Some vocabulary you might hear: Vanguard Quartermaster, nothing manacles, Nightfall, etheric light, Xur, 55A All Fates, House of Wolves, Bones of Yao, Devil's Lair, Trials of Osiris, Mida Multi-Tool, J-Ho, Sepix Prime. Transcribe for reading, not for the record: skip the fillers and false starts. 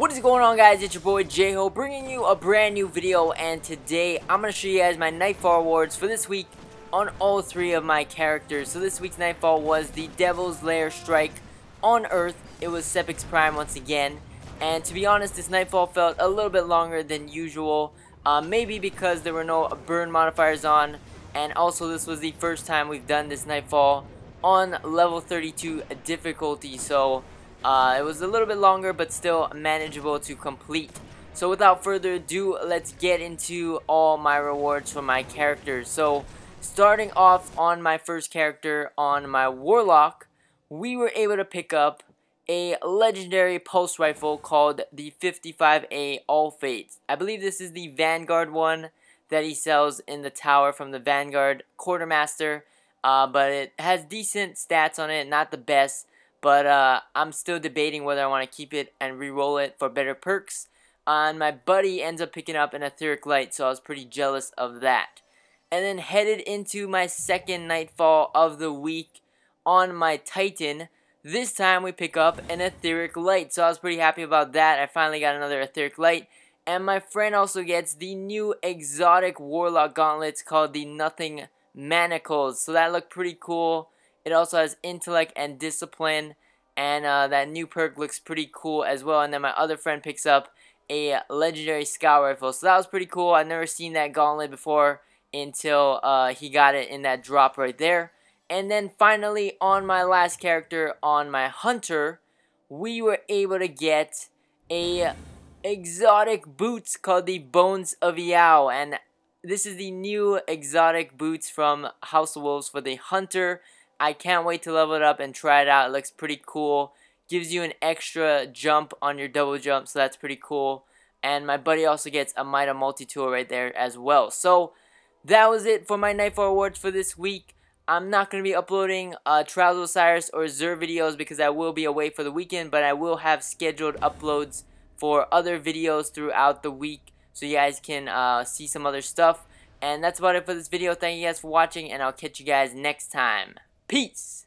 What is going on, guys? It's your boy J-Ho bringing you a brand new video, and today I'm going to show you guys my Nightfall awards for this week on all three of my characters. So this week's Nightfall was the Devil's Lair strike on Earth. It was Sepix Prime once again, and to be honest, this Nightfall felt a little bit longer than usual, maybe because there were no burn modifiers on, and also this was the first time we've done this Nightfall on level 32 difficulty, so it was a little bit longer but still manageable to complete. So without further ado, let's get into all my rewards for my characters. So starting off on my first character, on my Warlock, we were able to pick up a legendary pulse rifle called the 55A All Fates. I believe this is the Vanguard one that he sells in the tower from the Vanguard Quartermaster, but it has decent stats on it, not the best. But I'm still debating whether I want to keep it and re-roll it for better perks. And my buddy ends up picking up an etheric light, so I was pretty jealous of that. And then headed into my second Nightfall of the week on my Titan. This time we pick up an etheric light, so I was pretty happy about that. I finally got another etheric light. And my friend also gets the new exotic Warlock gauntlets called the Nothing Manacles. So that looked pretty cool. It also has intellect and discipline, and that new perk looks pretty cool as well. And then my other friend picks up a legendary scout rifle, so that was pretty cool. I've never seen that gauntlet before until he got it in that drop right there. And then finally, on my last character, on my Hunter, we were able to get a exotic boots called the Bones of Yao, and this is the new exotic boots from House of Wolves for the Hunter. I can't wait to level it up and try it out. It looks pretty cool. Gives you an extra jump on your double jump, so that's pretty cool. And my buddy also gets a Mida Multi-Tool right there as well. So that was it for my Nightfall awards for this week. I'm not going to be uploading Trials of Osiris or Xur videos because I will be away for the weekend. But I will have scheduled uploads for other videos throughout the week, so you guys can see some other stuff. And that's about it for this video. Thank you guys for watching, and I'll catch you guys next time. Peace!